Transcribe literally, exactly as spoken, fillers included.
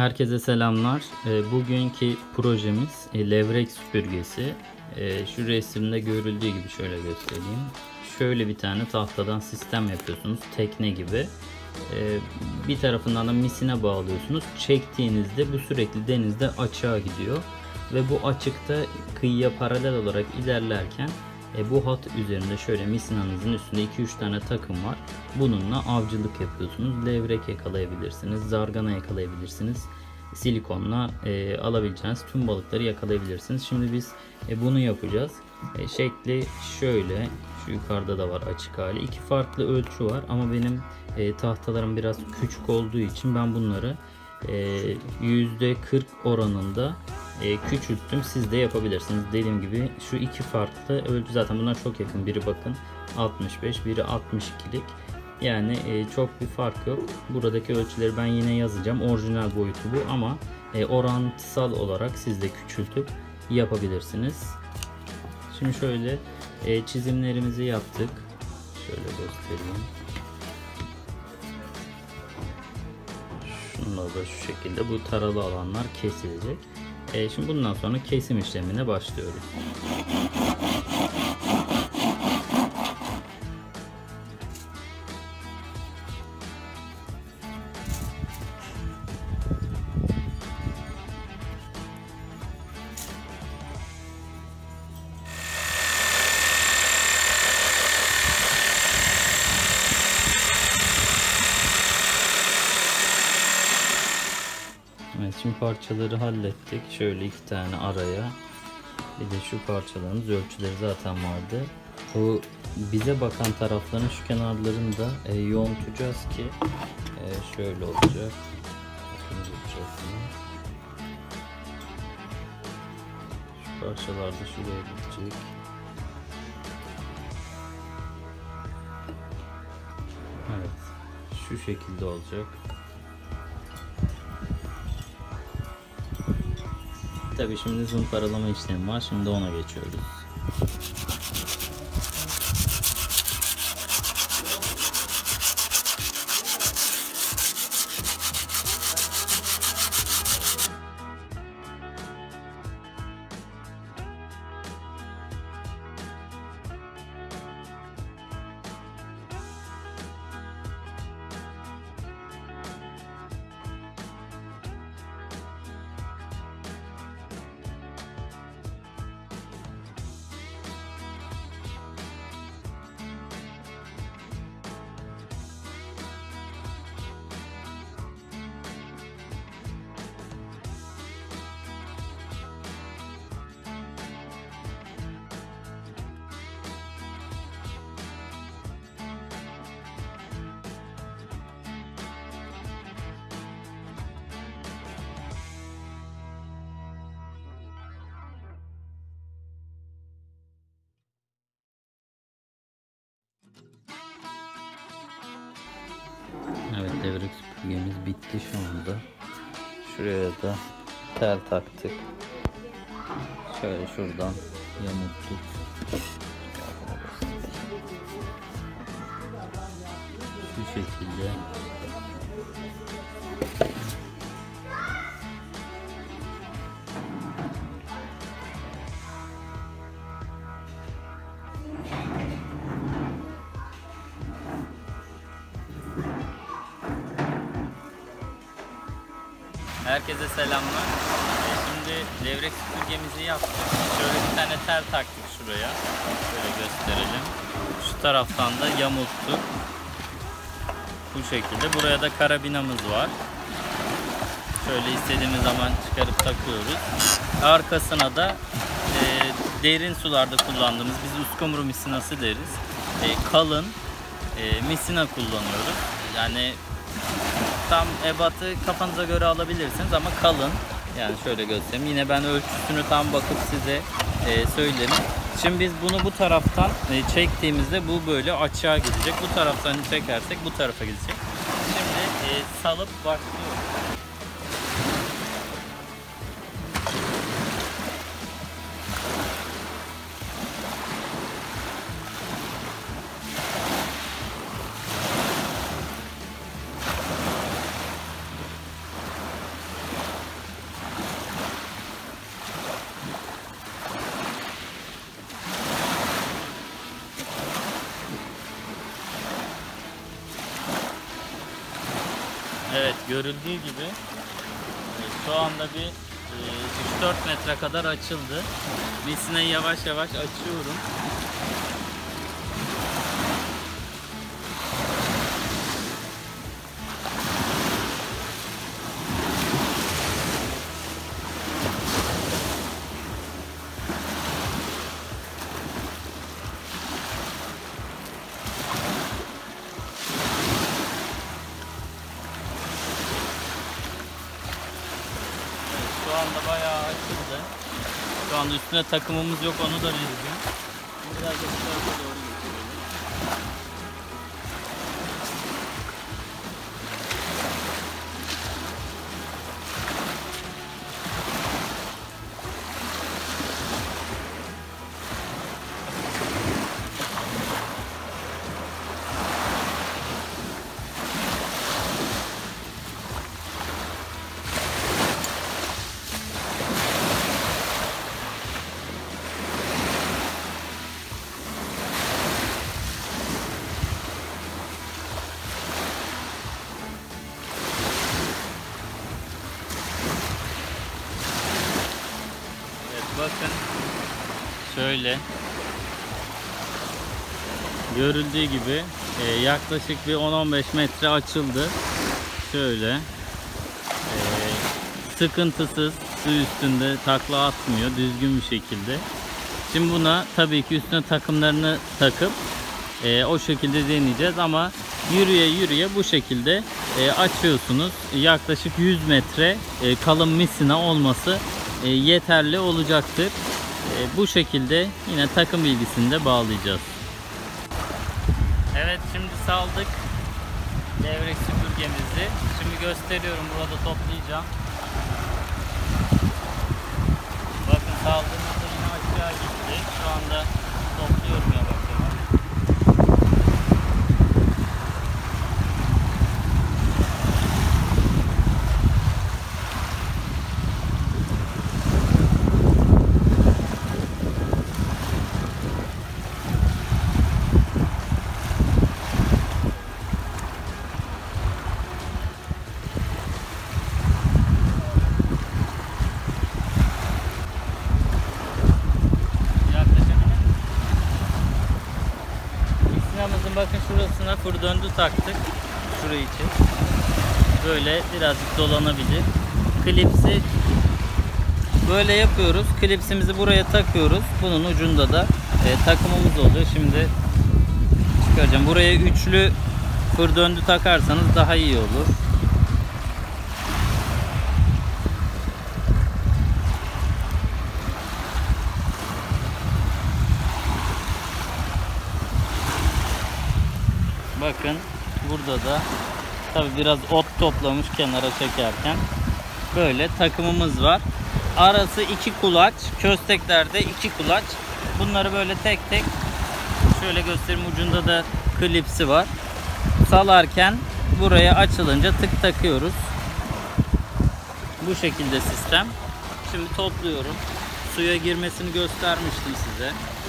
Herkese selamlar. Bugünkü projemiz levrek süpürgesi. Şu resimde görüldüğü gibi şöyle göstereyim. Şöyle bir tane tahtadan sistem yapıyorsunuz. Tekne gibi. Bir tarafından da misine bağlıyorsunuz. Çektiğinizde bu sürekli denizde açığa gidiyor. Ve bu açıkta kıyıya paralel olarak ilerlerken E, bu hat üzerinde şöyle misinanızın üstünde iki üç tane takım var. Bununla avcılık yapıyorsunuz. Levrek yakalayabilirsiniz, zargana yakalayabilirsiniz. Silikonla e, alabileceğiniz tüm balıkları yakalayabilirsiniz. Şimdi biz e, bunu yapacağız. E, şekli şöyle, şu yukarıda da var açık hali. İki farklı ölçü var ama benim e, tahtalarım biraz küçük olduğu için ben bunları e, yüzde kırk oranında küçülttüm. Siz de yapabilirsiniz. Dediğim gibi şu iki farklı ölçü, zaten bunlar çok yakın. Biri bakın altmış beş, biri altmış ikilik. Yani çok bir fark yok. Buradaki ölçüleri ben yine yazacağım. Orijinal boyutu bu ama orantısal olarak siz de küçültüp yapabilirsiniz. Şimdi şöyle çizimlerimizi yaptık. Şöyle göstereyim. Şunlar da şu şekilde. Bu taralı alanlar kesilecek. E şimdi bundan sonra kesim işlemine başlıyorum. Şimdi parçaları hallettik. Şöyle iki tane araya. Bir de şu parçalarımız, ölçüleri zaten vardı. Bu bize bakan tarafların şu kenarlarını da e, yoğuntacağız ki e, şöyle olacak. Şu parçalar da şuraya gidecek. Evet. Şu şekilde olacak. Tabii şimdi zımparalama işlemi var. Şimdi ona geçiyoruz. Evet, levrek süpürgemiz bitti şu anda. Şuraya da tel taktık. Şöyle şuradan yamulttuk. Şu şekilde. Herkese selamlar. Şimdi levrek süpürgemizi yaptık. Şöyle bir tane tel taktık şuraya. Şöyle gösterelim. Şu taraftan da yamulttuk. Bu şekilde. Buraya da karabinamız var. Şöyle istediğimiz zaman çıkarıp takıyoruz. Arkasına da e, derin sularda kullandığımız, biz uskumru misinası deriz. E, kalın e, misina kullanıyoruz. Yani tam ebatı kafanıza göre alabilirsiniz ama kalın. Yani şöyle göstereyim. Yine ben ölçüsünü tam bakıp size e, söylerim. Şimdi biz bunu bu taraftan e, çektiğimizde bu böyle açığa gidecek. Bu taraftan çekersek bu tarafa gidecek. Şimdi e, salıp başlıyoruz. görüldüğü gibi şu anda bir üç dört metre kadar açıldı. Misineyi yavaş yavaş açıyorum. Şu anda üstüne takımımız yok, onu da vereceğim. Biraz da şu tarafa doğru geçelim. Bakın şöyle görüldüğü gibi e, yaklaşık bir on on beş metre açıldı. Şöyle e, sıkıntısız, su üstünde takla atmıyor, düzgün bir şekilde. Şimdi buna tabii ki üstüne takımlarını takıp e, o şekilde deneyeceğiz ama yürüye yürüye bu şekilde e, açıyorsunuz. Yaklaşık yüz metre e, kalın misina olması yeterli olacaktır. Bu şekilde yine takım bilgisini de bağlayacağız. Evet, şimdi saldık levrek süpürgemizi. Şimdi gösteriyorum, burada toplayacağım. Bakın saldığımızda yine aşağı gitti. Şu anda topluyorum ya, bakın. Bakın şurasına fır döndü taktık. Şurayı için. Böyle birazcık dolanabilir. Klipsi böyle yapıyoruz. Klipsimizi buraya takıyoruz. Bunun ucunda da e, takımımız oluyor. Şimdi çıkaracağım. Buraya üçlü fır döndü takarsanız daha iyi olur. Bakın burada da tabi biraz ot toplamış kenara çekerken. Böyle takımımız var. Arası iki kulaç. Kösteklerde iki kulaç. Bunları böyle tek tek şöyle göstereyim. Ucunda da klipsi var. Salarken buraya açılınca tık takıyoruz. Bu şekilde sistem. Şimdi topluyorum. Suya girmesini göstermiştim size.